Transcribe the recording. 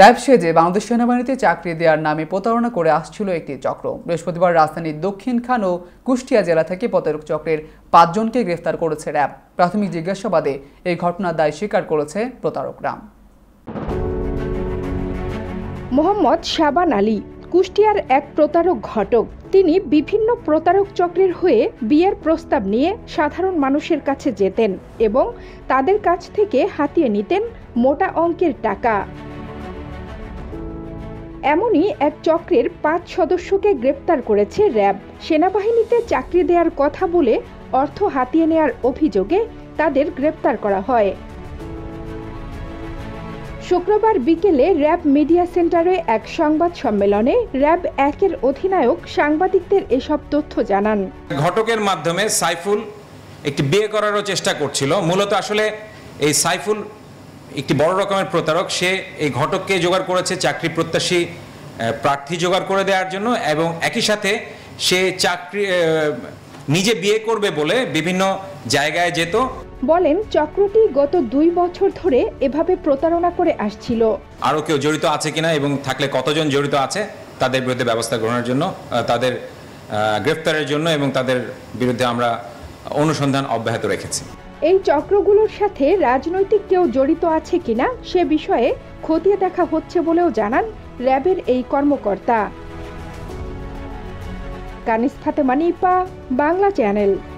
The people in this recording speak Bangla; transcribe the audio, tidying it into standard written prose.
रैब सेजे বাংলাদেশ সেনাবাহিনীতে চাকরি দেওয়ার নামে প্রতারণা করে আসছিল একটি চক্র। বৃহস্পতিবার রাজধানীর দক্ষিণখান ও কুষ্টিয়া জেলা থেকে প্রতারক চক্রের ৫ জনকে গ্রেফতার করেছে র‍্যাব। প্রাথমিক জিজ্ঞাসাবাদে এই ঘটনার দায় স্বীকার করেছে প্রতারকরা। মোহাম্মদ শাবান আলী কুষ্টিয়ার এক প্রতারক ঘটক। তিনি বিভিন্ন প্রতারক চক্রের হয়ে বিয়ের প্রস্তাব নিয়ে সাধারণ মানুষের কাছে যেতেন এবং তাদের কাছ থেকে হাতিয়ে নিতেন মোটা অঙ্কের টাকা। এমনই এক চক্রের 5 সদস্যকে গ্রেপ্তার করেছে র‍্যাব। সেনাবাহিনীতে চাকরি দেওয়ার কথা বলে অর্থ হাতিয়ে নেওয়ার অভিযোগে তাদের গ্রেপ্তার করা হয়। শুক্রবার বিকেলে র‍্যাব মিডিয়া সেন্টারে এক সংবাদ সম্মেলনে র‍্যাব ১-এর অধিনায়ক সাংবাদিকদের এসব তথ্য জানান। ঘটকের মাধ্যমে সাইফুল একটি বিয়ে করারও চেষ্টা করছিল। মূলত আসলে এই সাইফুল একটি বড় রকমের প্রতারক। সে এই ঘটককে জোগাড় করেছে চাকরি প্রত্যাশী প্রার্থী জোগাড় করে দেওয়ার জন্য, এবং একই সাথে সে চাকরি নিজে বিয়ে করবে বলে বিভিন্ন জায়গায় যেত। বলেন চক্রটি গত 2 বছর ধরে এভাবে প্রতারণা করে আসছিল। আরও কেউ জড়িত আছে কিনা এবং থাকলে কতজন জড়িত আছে তাদের বিরুদ্ধে ব্যবস্থা গ্রহণের জন্য, তাদের গ্রেফতারের জন্য এবং তাদের বিরুদ্ধে আমরা অনুসন্ধান অব্যাহত রেখেছি। এই চক্রগুলোর সাথে রাজনৈতিক কেউ জড়িত আছে কিনা সে বিষয়ে খতিয়ে দেখা হচ্ছে বলেও জানান র‍্যাবের এই কর্মকর্তা। কানিস ফাতেমা নিপা, বাংলা চ্যানেল।